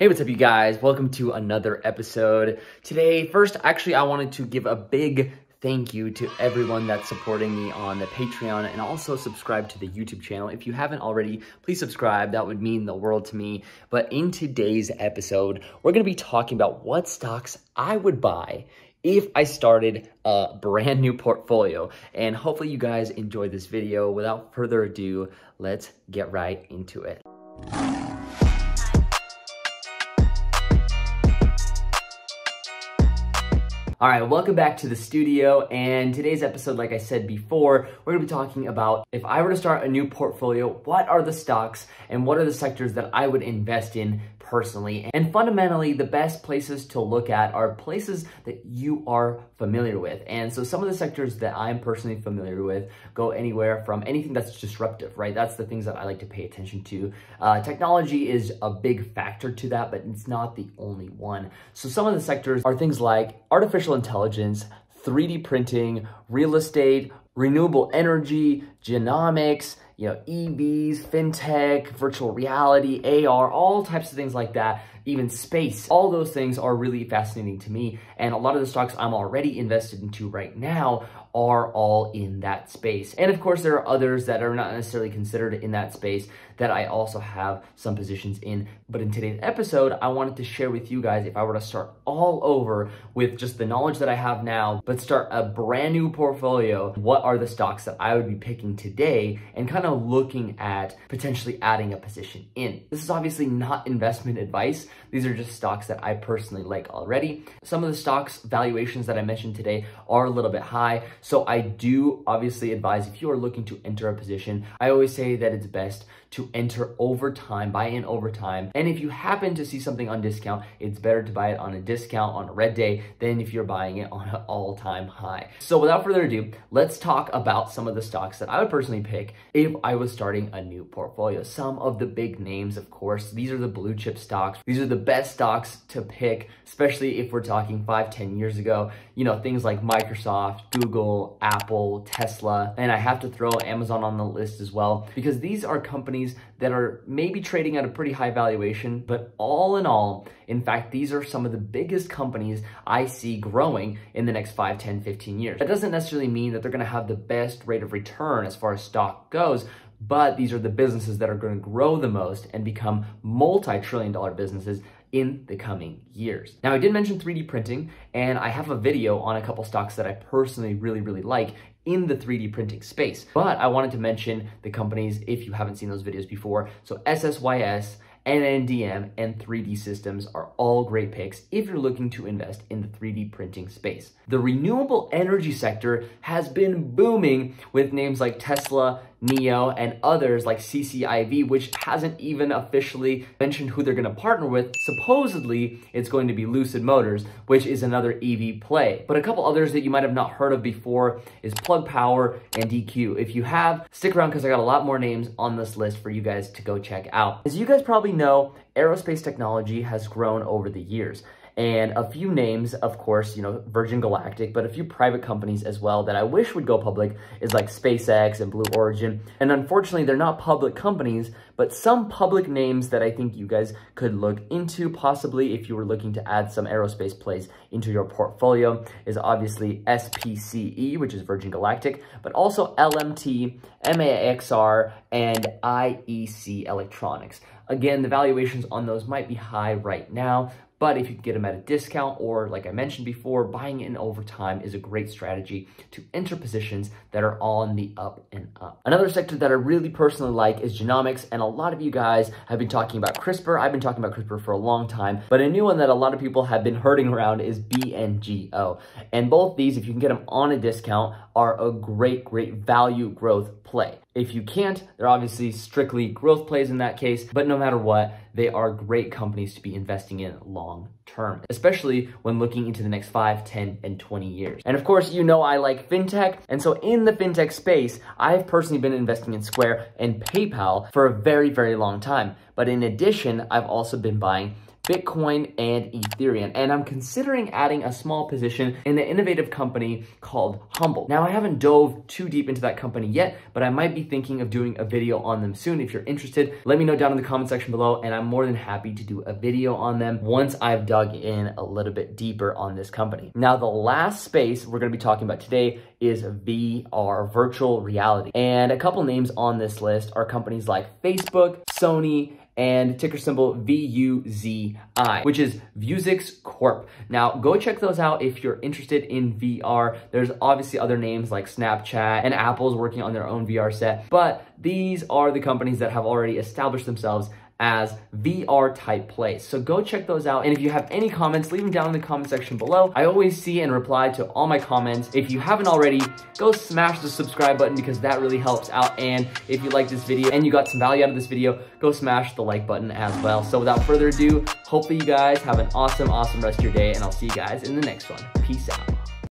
Hey, what's up you guys? Welcome to another episode. Today, first, actually, I wanted to give a big thank you to everyone that's supporting me on the Patreon and also subscribe to the YouTube channel. If you haven't already, please subscribe. That would mean the world to me. But in today's episode, we're going to be talking about what stocks I would buy if I started a brand new portfolio. And hopefully you guys enjoyed this video. Without further ado, let's get right into it. All right, welcome back to the studio, and today's episode, like I said before, we're gonna be talking about if I were to start a new portfolio, what are the stocks and what are the sectors that I would invest in personally. And fundamentally, the best places to look at are places that you are familiar with. And so some of the sectors that I'm personally familiar with go anywhere from anything that's disruptive, right? That's the things that I like to pay attention to. Technology is a big factor to that, but it's not the only one. So some of the sectors are things like artificial intelligence, 3D printing, real estate, renewable energy, genomics, EVs, fintech, virtual reality, AR, all types of things like that, even space. All those things are really fascinating to me. And a lot of the stocks I'm already invested into right now are all in that space. And of course, there are others that are not necessarily considered in that space that I also have some positions in. But in today's episode, I wanted to share with you guys if I were to start all over with just the knowledge that I have now, but start a brand new portfolio, what are the stocks that I would be picking today and kind of looking at potentially adding a position in. This is obviously not investment advice. These are just stocks that I personally like already. Some of the stocks valuations that I mentioned today are a little bit high. So I do obviously advise if you are looking to enter a position, I always say that it's best to enter over time, buy in over time. And if you happen to see something on discount, it's better to buy it on a discount on a red day than if you're buying it on an all-time high. So without further ado, let's talk about some of the stocks that I would personally pick if I was starting a new portfolio. Some of the big names, of course, these are the blue chip stocks. These are the best stocks to pick, especially if we're talking 5-10 years ago, things like Microsoft, Google, Apple, Tesla, and I have to throw Amazon on the list as well, because these are companies that are maybe trading at a pretty high valuation, but all in all, in fact, these are some of the biggest companies I see growing in the next 5, 10, 15 years. That doesn't necessarily mean that they're going to have the best rate of return as far as stock goes, but these are the businesses that are going to grow the most and become multi-trillion-dollar businesses in the coming years. Now, I did mention 3D printing, and I have a video on a couple stocks that I personally really, really like in the 3D printing space. But I wanted to mention the companies if you haven't seen those videos before. So SSYS, NDM, and 3D Systems are all great picks if you're looking to invest in the 3D printing space. The renewable energy sector has been booming with names like Tesla, Neo, and others like CCIV, which hasn't even officially mentioned who they're going to partner with. Supposedly, it's going to be Lucid Motors, which is another EV play. But a couple others that you might have not heard of before is Plug Power and DQ. If you have, stick around because I got a lot more names on this list for you guys to go check out. As you guys probably know, aerospace technology has grown over the years. And a few names, of course, Virgin Galactic, but a few private companies as well that I wish would go public is like SpaceX and Blue Origin. And unfortunately, they're not public companies, but some public names that I think you guys could look into possibly if you were looking to add some aerospace plays into your portfolio is obviously SPCE, which is Virgin Galactic, but also LMT, MAXR, and IEC Electronics. Again, the valuations on those might be high right now, but if you get them at a discount or, like I mentioned before, buying in over time is a great strategy to enter positions that are on the up and up. Another sector that I really personally like is genomics, and a lot of you guys have been talking about CRISPR. I've been talking about CRISPR for a long time, but a new one that a lot of people have been herding around is BNGO. And both these, if you can get them on a discount, are a great, great value growth play. If you can't, they're obviously strictly growth plays in that case, but no matter what, they are great companies to be investing in long term, especially when looking into the next 5, 10, and 20 years. And of course, I like fintech. And so in the fintech space, I've personally been investing in Square and PayPal for a very, very long time. But in addition, I've also been buying Bitcoin and Ethereum, and I'm considering adding a small position in an innovative company called Humble. Now, I haven't dove too deep into that company yet, but I might be thinking of doing a video on them soon. If you're interested, let me know down in the comment section below, and I'm more than happy to do a video on them once I've dug in a little bit deeper on this company. Now, the last space we're going to be talking about today is VR, virtual reality, and a couple names on this list are companies like Facebook, Sony, and ticker symbol VUZI, which is Vuzix Corp. Now, go check those out if you're interested in VR. There's obviously other names like Snapchat, and Apple's working on their own VR set, but these are the companies that have already established themselves as VR type plays. So go check those out. And if you have any comments, leave them down in the comment section below. I always see and reply to all my comments. If you haven't already, go smash the subscribe button because that really helps out. And if you like this video and you got some value out of this video, go smash the like button as well. So without further ado, hopefully you guys have an awesome, awesome rest of your day, and I'll see you guys in the next one. Peace out.